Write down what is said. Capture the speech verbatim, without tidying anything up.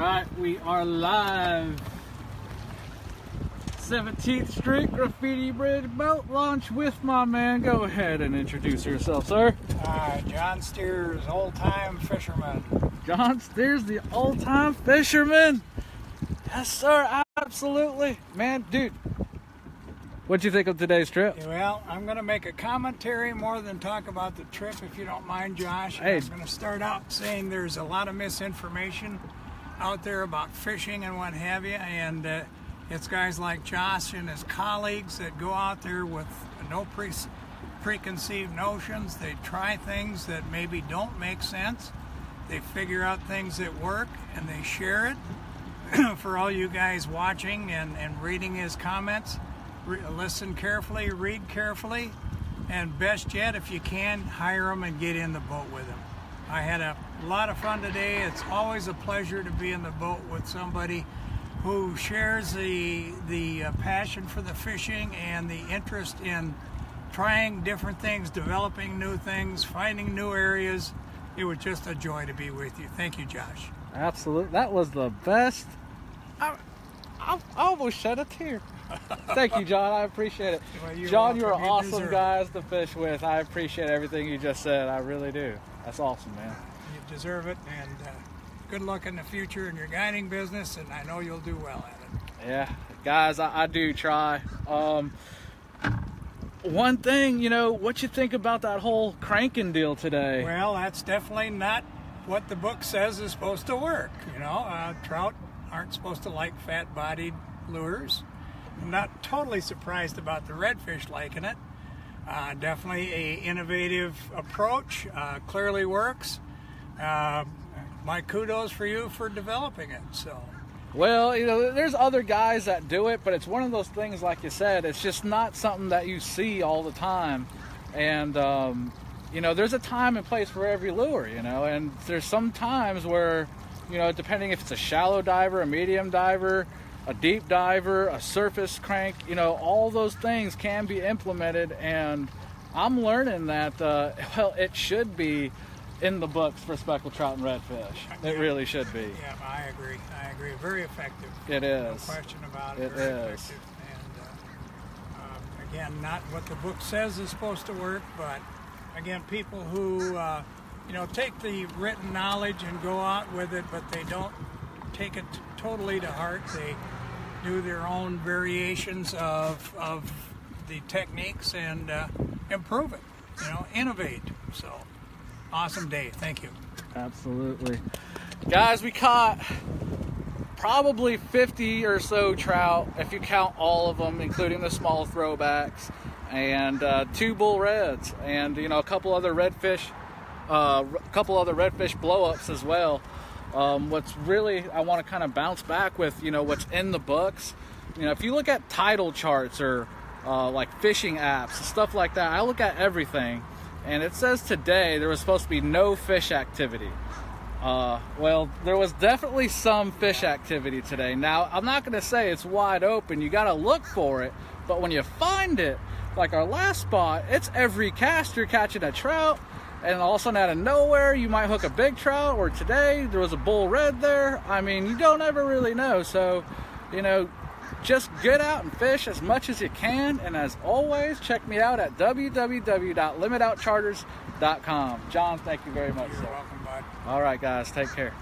Alright, we are live. seventeenth Street Graffiti Bridge boat launch with my man. Go ahead and introduce yourself, sir. Alright, John Steers, old-time fisherman. John Steers, the old-time fisherman. Yes, sir, absolutely. Man, dude, what'd you think of today's trip? Well, I'm going to make a commentary more than talk about the trip, if you don't mind, Josh. Hey. I'm going to start out saying there's a lot of misinformation out there about fishing and what have you, and uh, it's guys like Josh and his colleagues that go out there with no pre preconceived notions. They try things that maybe don't make sense. They figure out things that work, and they share it. For all you guys watching and, and reading his comments, listen carefully, read carefully, and best yet, if you can, hire them and get in the boat with them. I had a lot of fun today. It's always a pleasure to be in the boat with somebody who shares the the uh, passion for the fishing and the interest in trying different things, developing new things, finding new areas. It was just a joy to be with you. Thank you, Josh. Absolutely. That was the best. I, I, I almost shed a tear. Thank you, John. I appreciate it. Well, you're John, you're an awesome guys to fish with. I appreciate everything you just said. I really do. That's awesome, man. You deserve it, and uh, good luck in the future in your guiding business, and I know you'll do well at it. Yeah, guys, I, I do try. Um, one thing, you know, what you think about that whole cranking deal today? Well, that's definitely not what the book says is supposed to work. You know, uh, trout aren't supposed to like fat-bodied lures. I'm not totally surprised about the redfish liking it. Uh, definitely a innovative approach, uh, clearly works. Uh, my kudos for you for developing it. So, well, you know, there's other guys that do it, but it's one of those things, like you said, it's just not something that you see all the time. And, um, you know, there's a time and place for every lure, you know, and there's some times where, you know, depending if it's a shallow diver, a medium diver, a deep diver, a surface crank, you know, all those things can be implemented, and I'm learning that, uh, well, it should be in the books for speckled trout and redfish. It really should be. Yeah, I agree. I agree. Very effective. It is. No question about it. It very is. Effective. And, uh, uh, again, not what the book says is supposed to work, but, again, people who, uh, you know, take the written knowledge and go out with it, but they don't take it totally to heart. They do their own variations of, of the techniques and uh, improve it, you know, innovate. So, awesome day. Thank you. Absolutely. Guys, we caught probably fifty or so trout, if you count all of them, including the small throwbacks, and uh, two bull reds, and, you know, a couple other redfish, uh, a couple other redfish blow-ups as well. Um, what's really, I want to kind of bounce back with, you know, what's in the books. You know, if you look at title charts or uh, like fishing apps and stuff like that, I look at everything, and it says today there was supposed to be no fish activity. Uh, well, there was definitely some fish activity today. Now, I'm not going to say it's wide open. You got to look for it, but when you find it, like our last spot, it's every cast you're catching a trout. And all of a sudden, out of nowhere, you might hook a big trout, or today there was a bull red there. I mean, you don't ever really know. So, you know, just get out and fish as much as you can. And as always, check me out at w w w dot limit out charters dot com. John, thank you very much. You're welcome, bud. All right, guys, take care.